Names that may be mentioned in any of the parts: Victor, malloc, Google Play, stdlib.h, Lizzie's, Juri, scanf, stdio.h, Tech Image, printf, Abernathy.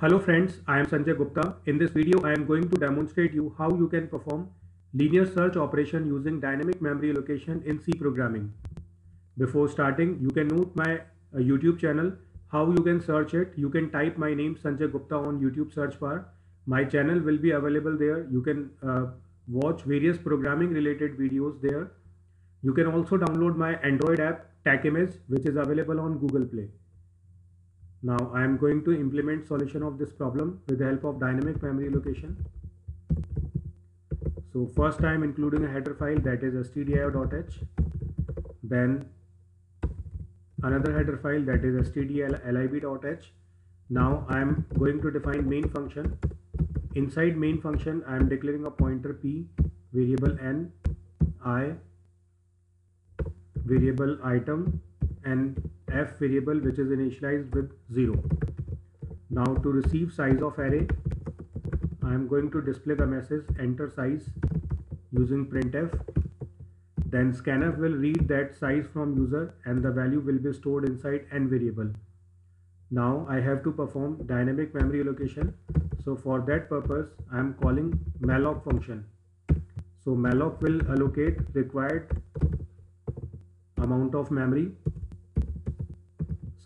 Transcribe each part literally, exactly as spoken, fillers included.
Hello friends, I am Sanjay Gupta. In this video, I am going to demonstrate you how you can perform linear search operation using dynamic memory allocation in C programming. Before starting, you can note my uh, YouTube channel, how you can search it. You can type my name Sanjay Gupta on YouTube search bar. My channel will be available there. You can uh, watch various programming related videos there. You can also download my Android app Tech Image, which is available on Google Play. Now I am going to implement solution of this problem with the help of dynamic memory allocation. So first I am including a header file, that is s t d i o dot h. Then another header file, that is s t d lib dot h. Now I am going to define main function. Inside main function I am declaring a pointer p, variable n, i, variable item, and f variable which is initialized with zero. Now to receive size of array, I am going to display the message enter size using printf. Then scanf will read that size from user and the value will be stored inside n variable. Now I have to perform dynamic memory allocation. So for that purpose, I am calling malloc function. So malloc will allocate required amount of memory.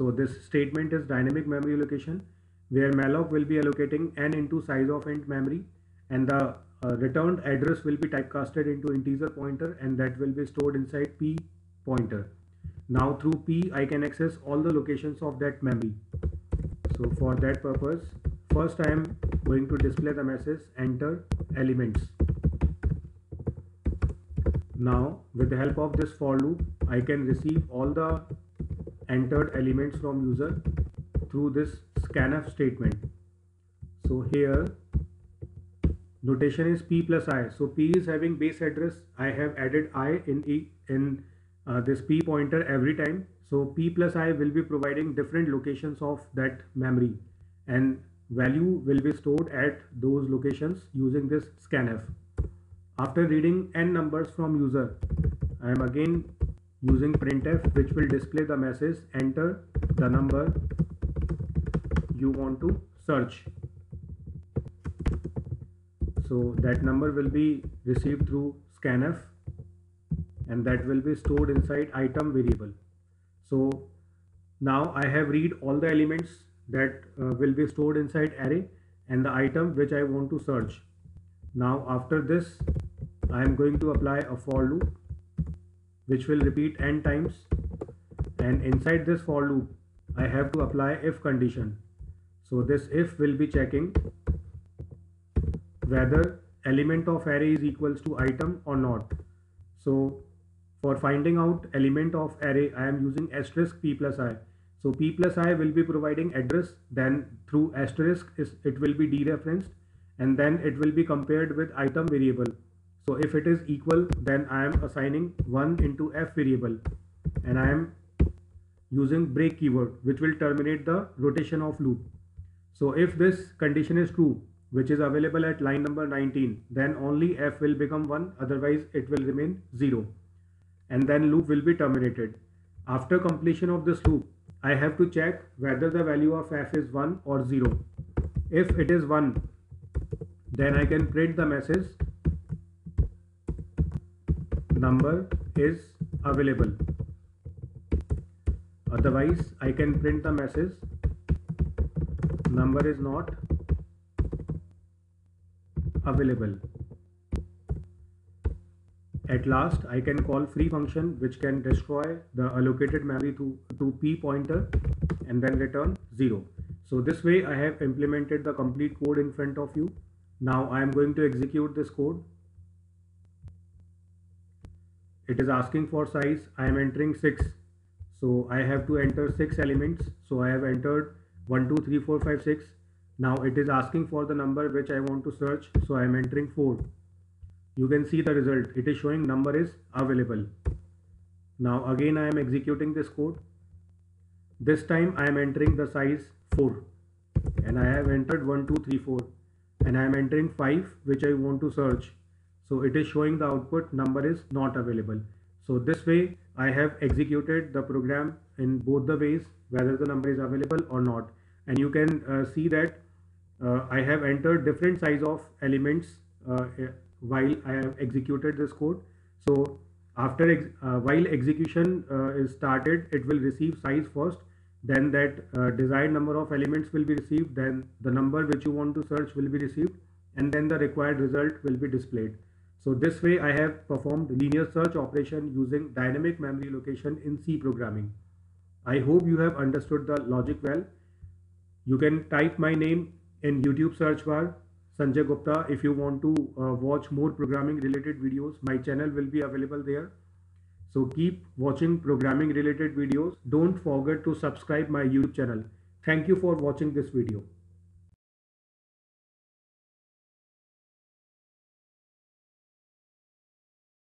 So this statement is dynamic memory allocation, where malloc will be allocating n into size of int memory, and the uh, returned address will be typecasted into integer pointer, and that will be stored inside p pointer. Now through p I can access all the locations of that memory. So for that purpose, first I am going to display the message enter elements. Now with the help of this for loop, I can receive all the entered elements from user through this scanf statement. So here notation is p plus i. So p is having base address. I have added I in e in uh, this p pointer every time. So p plus i will be providing different locations of that memory, and value will be stored at those locations using this scanf. After reading n numbers from user, I am again using printf, which will display the message enter the number you want to search. So that number will be received through scanf, and that will be stored inside item variable. So now I have read all the elements that uh, will be stored inside array and the item which I want to search. Now after this, I am going to apply a for loop which will repeat n times, and inside this for loop I have to apply if condition. So this if will be checking whether element of array is equals to item or not. So for finding out element of array, I am using asterisk p plus i. So p plus i will be providing address, then through asterisk is it will be dereferenced, and then it will be compared with item variable. So if it is equal, then I am assigning one into f variable, and I am using break keyword which will terminate the rotation of loop. So if this condition is true, which is available at line number nineteen, then only f will become one, otherwise it will remain zero, and then loop will be terminated. After completion of this loop, I have to check whether the value of f is one or zero. If it is one, then I can print the message number is available, otherwise I can print the message number is not available. At last I can call free function, which can destroy the allocated memory to, to p pointer and then return zero. So this way I have implemented the complete code in front of you. Now I am going to execute this code. It is asking for size. I am entering six, so I have to enter six elements. So I have entered one two three four five six. Now it is asking for the number which I want to search, so I am entering four. You can see the result. It is showing number is available. Now again I am executing this code. This time I am entering the size four, and I have entered one two three four, and I am entering five which I want to search. So it is showing the output number is not available. So this way I have executed the program in both the ways, whether the number is available or not. And you can uh, see that uh, I have entered different size of elements uh, while I have executed this code. So after ex uh, while execution uh, is started, it will receive size first, then that uh, desired number of elements will be received, then the number which you want to search will be received, and then the required result will be displayed. So this way I have performed linear search operation using dynamic memory location in C programming. I hope you have understood the logic well. You can type my name in YouTube search bar, Sanjay Gupta, if you want to uh, watch more programming related videos. My channel will be available there. So keep watching programming related videos. Don't forget to subscribe my YouTube channel. Thank you for watching this video.